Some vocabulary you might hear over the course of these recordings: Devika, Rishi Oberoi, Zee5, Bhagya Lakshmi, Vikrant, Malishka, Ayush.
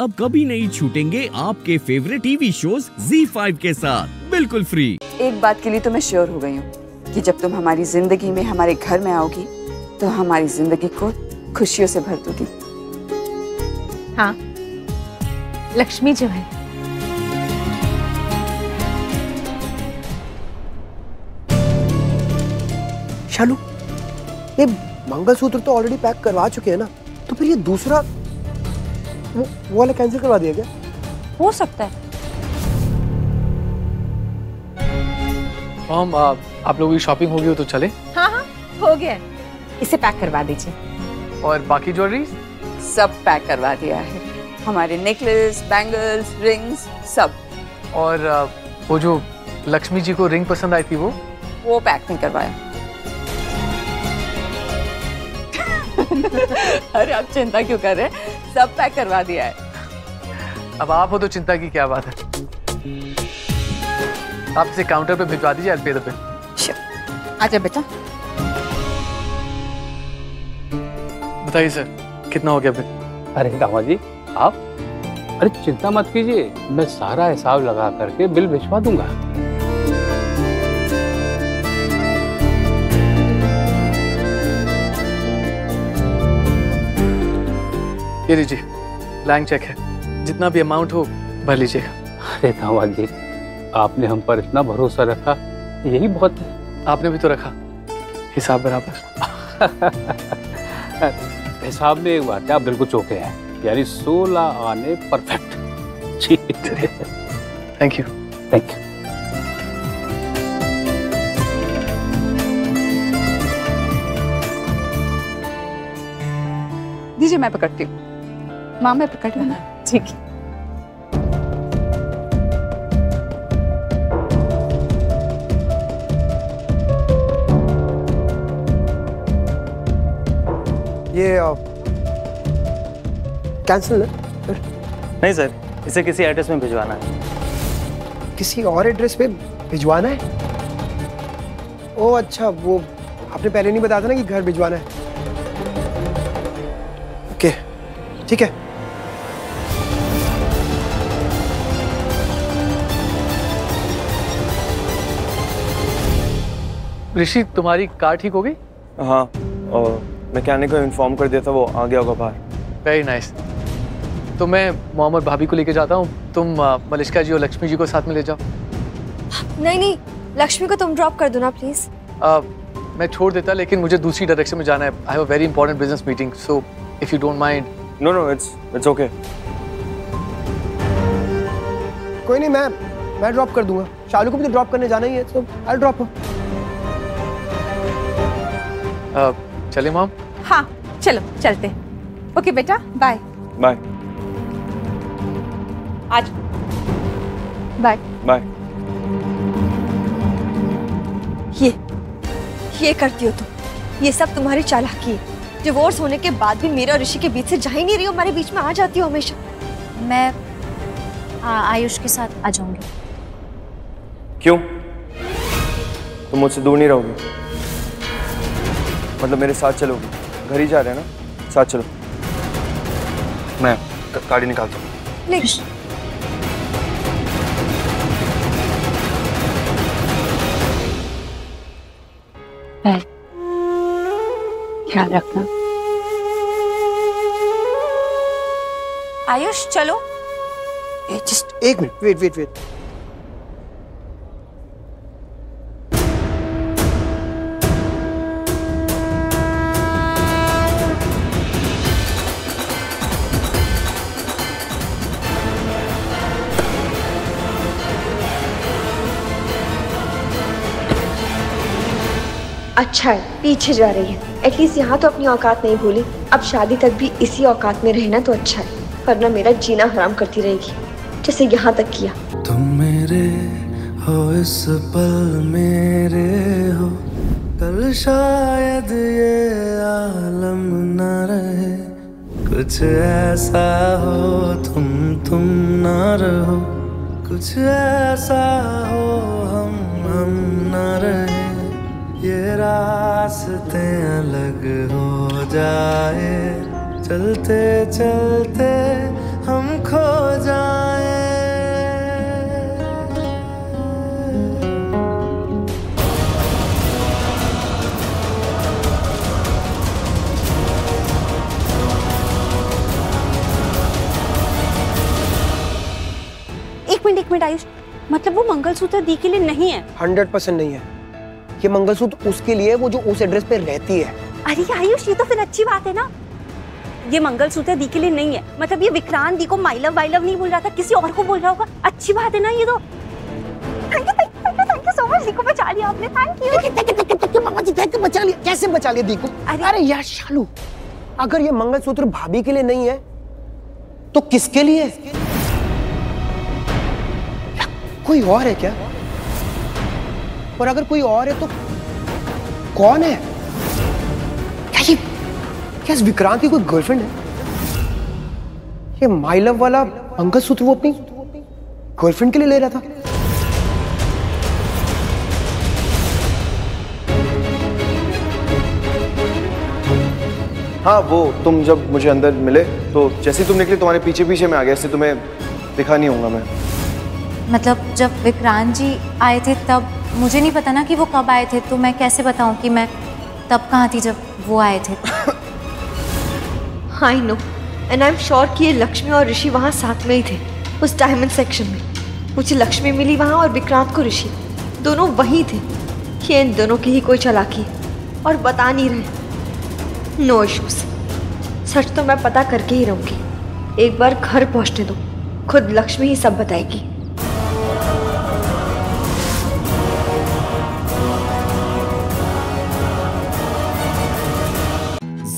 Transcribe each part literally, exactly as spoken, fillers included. अब कभी नहीं छूटेंगे आपके favourite TV shows Zee five के साथ बिल्कुल फ्री। एक बात के लिए तो मैं श्योर हो गई हूँ कि जब तुम हमारी जिंदगी में हमारे घर में आओगी तो हमारी जिंदगी को खुशियों से भर दोगी। हाँ, लक्ष्मी जो है। शालू, ये मंगलसूत्र तो ऑलरेडी पैक करवा चुके हैं ना, तो फिर ये दूसरा वो वाला कैंसिल करवा दिया क्या? हो सकता है। हम आप, आप लोगों की शॉपिंग हो गई हो तो चले? हाँ हाँ हो गया, इसे पैक करवा दीजिए। और बाकी ज्वेलरी सब पैक करवा दिया है, हमारे नेकलेस, बैंगल्स, रिंग्स सब। और वो जो लक्ष्मी जी को रिंग पसंद आई थी वो वो पैक नहीं करवाया। अरे आप चिंता क्यों कर रहे हैं, सब पैक करवा दिया है। अब आप हो तो चिंता की क्या बात है। आप इसे काउंटर पे भिजवा दीजिए, पे पे। आजा बेटा। बताइए सर कितना हो गया बिल? अरे दामा जी आप, अरे चिंता मत कीजिए, मैं सारा हिसाब लगा करके बिल भिजवा दूंगा। ये लीजिए ब्लैंक चेक है, जितना भी अमाउंट हो भर लीजिएगा। अरे दामाद जी आपने हम पर इतना भरोसा रखा, यही बहुत है। आपने भी तो रखा, हिसाब बराबर। हिसाब में एक बात है, आप बिल्कुल चौके हैं, यानी सोलह आने परफेक्ट। जी थैंक यू थैंक यू। दीजिए मैं पकड़ती हूँ। माँ मैं प्रकट होना ठीक है। ये कैंसिल है? नहीं सर, इसे किसी एड्रेस में भिजवाना है। किसी और एड्रेस पे भिजवाना है? ओह अच्छा, वो आपने पहले नहीं बताया था ना कि घर भिजवाना है। ओके ठीक है। ऋषि तुम्हारी कार ठीक हो गई? हाँ, और मैकेनिक को इन्फॉर्म कर दिया था, वो आ गया होगा बाहर। Very nice. तो मैं मोहम्मद भाभी को लेके जाता हूँ, तुम मलिश्का जी और लक्ष्मी जी को साथ में ले जाओ। नहीं नहीं, लक्ष्मी को तुम ड्रॉप कर दो ना प्लीज। मैं छोड़ देता लेकिन मुझे दूसरी डायरेक्शन में जाना है। I have a very important business meeting, so if you don't mind. No no it's it's okay. कोई नहीं, मैं मैं ड्रॉप कर दूंगा। शालू को भी तो ड्रॉप करने जाना ही है, सो आई ड्रॉप। Uh, चले माम? हाँ चलो चलते। ओके बेटा बाय बाय आज बाय बाय। ये ये करती हो तुम, ये सब तुम्हारी चालाकी है। डिवोर्स होने के बाद भी मेरे और ऋषि के बीच से जा ही नहीं रही हो, हमारे बीच में आ जाती हो हमेशा। मैं आ, आयुष के साथ आ जाऊंगी। क्यों, तुम मुझसे दूर नहीं रहोगी? मतलब मेरे साथ चलोगी? घर ही जा रहे हैं ना, साथ चलो। मैं गाड़ी निकालता हूँ। ख्याल रखना। आयुष चलो। जस्ट एक मिनट, वेट वेट वेट। अच्छा है पीछे जा रही है, एटलीस्ट यहाँ तो अपनी औकात नहीं भूली। अब शादी तक भी इसी औकात में रहना तो अच्छा है, वरना मेरा जीना हराम करती रहेगी जैसे यहाँ तक किया। तुम मेरे हो, इस पल मेरे हो, कल शायद ये आलम ना रहे। कुछ ऐसा हो तुम तुम ना रहो, कुछ ऐसा हो हम हम ना रहे। ये रास्ते अलग हो जाए, चलते चलते हम एक मिनट आयुष, मतलब वो मंगलसूत्र दी के लिए नहीं है? हंड्रेड परसेंट नहीं है। ये मंगलसूत्र उसके लिए वो जो उस एड्रेस पे रहती है। अरे आयुष ये तो फिर अच्छी बात है ना। ये मंगलसूत्र दी के लिए नहीं है मतलब ये विक्रांत दी को माय लव माय लव नहीं बोल रहा था, किसी और को बोल रहा होगा। अच्छी बात है ना ये तो। Thank you thank you so much, दी को बचा लिया आपने। थैंक यू मामा जी, थैंक यू। बचा लिया? कैसे बचा लिया दी को? अरे यार शालू, अगर ये मंगलसूत्र भाभी के लिए नहीं है तो किसके लिए? कोई और है क्या? और अगर कोई और है तो कौन है? क्या ये क्या इस विक्रांत की कोई गर्लफ्रेंड है? ये माय लव वाला मंगलसूत्र वो अपनी गर्लफ्रेंड के लिए ले रहा था। हाँ वो तुम जब मुझे अंदर मिले तो जैसे ही तुम निकले तुम्हारे पीछे पीछे मैं आ गया, इससे तुम्हें दिखा नहीं होगा मैं। मतलब जब विक्रांत जी आए थे तब मुझे नहीं पता ना कि वो कब आए थे, तो मैं कैसे बताऊं कि मैं तब कहाँ थी जब वो आए थे। I know and I am sure कि ये लक्ष्मी और ऋषि वहाँ साथ में ही थे उस डायमंड सेक्शन में। मुझे लक्ष्मी मिली वहाँ और विक्रांत को ऋषि, दोनों वहीं थे। ये इन दोनों की ही कोई चालाकी और बता नहीं रहे। नो इश्यूज, सच तो मैं पता करके ही रहूँगी। एक बार घर पहुँचने दो, खुद लक्ष्मी ही सब बताएगी।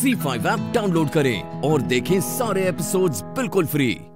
ज़ी फाइव ऐप डाउनलोड करें और देखें सारे एपिसोड्स बिल्कुल फ्री।